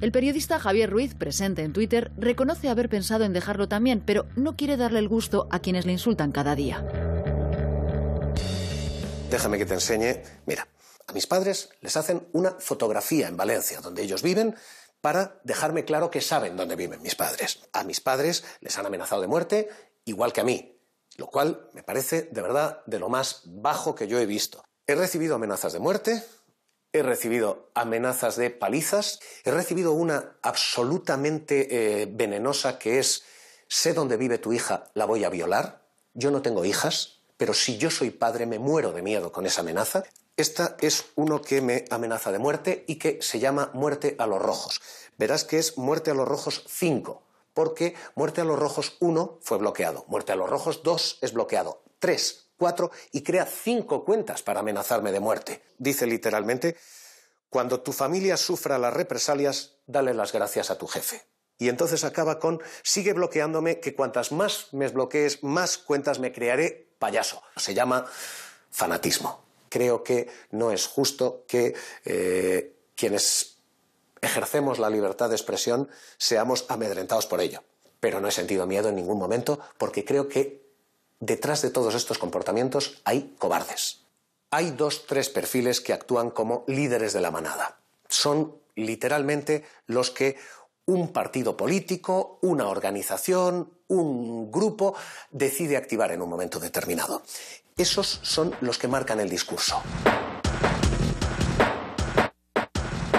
El periodista Javier Ruiz, presente en Twitter, reconoce haber pensado en dejarlo también, pero no quiere darle el gusto a quienes le insultan cada día. Déjame que te enseñe. Mira, a mis padres les hacen una fotografía en Valencia, donde ellos viven, para dejarme claro que saben dónde viven mis padres. A mis padres les han amenazado de muerte, igual que a mí, lo cual me parece, de verdad, de lo más bajo que yo he visto. He recibido amenazas de muerte, he recibido amenazas de palizas, he recibido una absolutamente venenosa que es: sé dónde vive tu hija, la voy a violar. Yo no tengo hijas, pero si yo soy padre me muero de miedo con esa amenaza. Esta es uno que me amenaza de muerte y que se llama Muerte a los Rojos. Verás que es Muerte a los Rojos 5, porque Muerte a los Rojos 1 fue bloqueado, Muerte a los Rojos 2 es bloqueado, 3... 4 y crea 5 cuentas para amenazarme de muerte. Dice literalmente: cuando tu familia sufra las represalias, dale las gracias a tu jefe. Y entonces acaba con: sigue bloqueándome, que cuantas más me bloquees, más cuentas me crearé, payaso. Se llama fanatismo. Creo que no es justo que quienes ejercemos la libertad de expresión seamos amedrentados por ello. Pero no he sentido miedo en ningún momento, porque creo que detrás de todos estos comportamientos hay cobardes. Hay 2 o 3 perfiles que actúan como líderes de la manada. Son literalmente los que un partido político, una organización, un grupo decide activar en un momento determinado. Esos son los que marcan el discurso.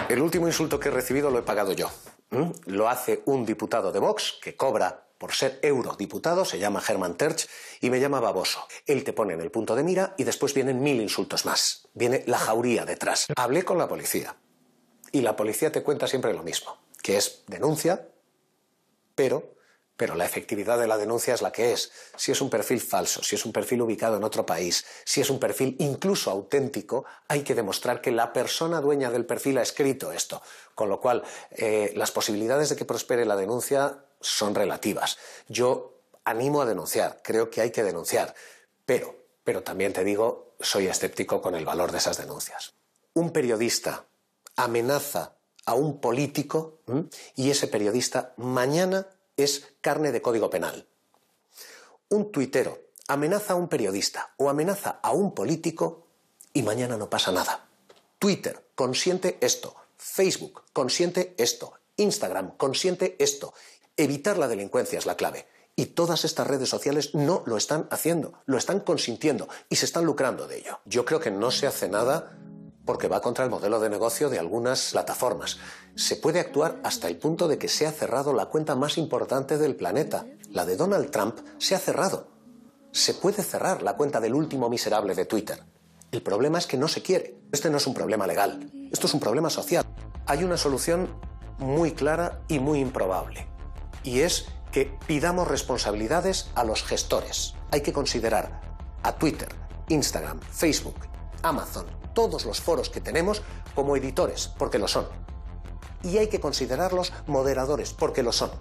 El último insulto que he recibido lo he pagado yo. Lo hace un diputado de Vox que cobra por ser eurodiputado, se llama Hermann Tertsch, y me llama baboso. Él te pone en el punto de mira y después vienen 1000 insultos más. Viene la jauría detrás. Hablé con la policía y la policía te cuenta siempre lo mismo, que es denuncia, pero la efectividad de la denuncia es la que es. Si es un perfil falso, si es un perfil ubicado en otro país, si es un perfil incluso auténtico, hay que demostrar que la persona dueña del perfil ha escrito esto. Con lo cual, las posibilidades de que prospere la denuncia son relativas. Yo animo a denunciar, creo que hay que denunciar, pero también te digo, soy escéptico con el valor de esas denuncias. Un periodista amenaza a un político y ese periodista mañana es carne de código penal. Un tuitero amenaza a un periodista o amenaza a un político y mañana no pasa nada. Twitter consiente esto, Facebook consiente esto, Instagram consiente esto. Evitar la delincuencia es la clave. Y todas estas redes sociales no lo están haciendo, lo están consintiendo y se están lucrando de ello. Yo creo que no se hace nada porque va contra el modelo de negocio de algunas plataformas. Se puede actuar hasta el punto de que se ha cerrado la cuenta más importante del planeta. La de Donald Trump se ha cerrado. Se puede cerrar la cuenta del último miserable de Twitter. El problema es que no se quiere. Este no es un problema legal, esto es un problema social. Hay una solución muy clara y muy improbable. Y es que pidamos responsabilidades a los gestores. Hay que considerar a Twitter, Instagram, Facebook, Amazon, todos los foros que tenemos como editores, porque lo son. Y hay que considerarlos moderadores, porque lo son.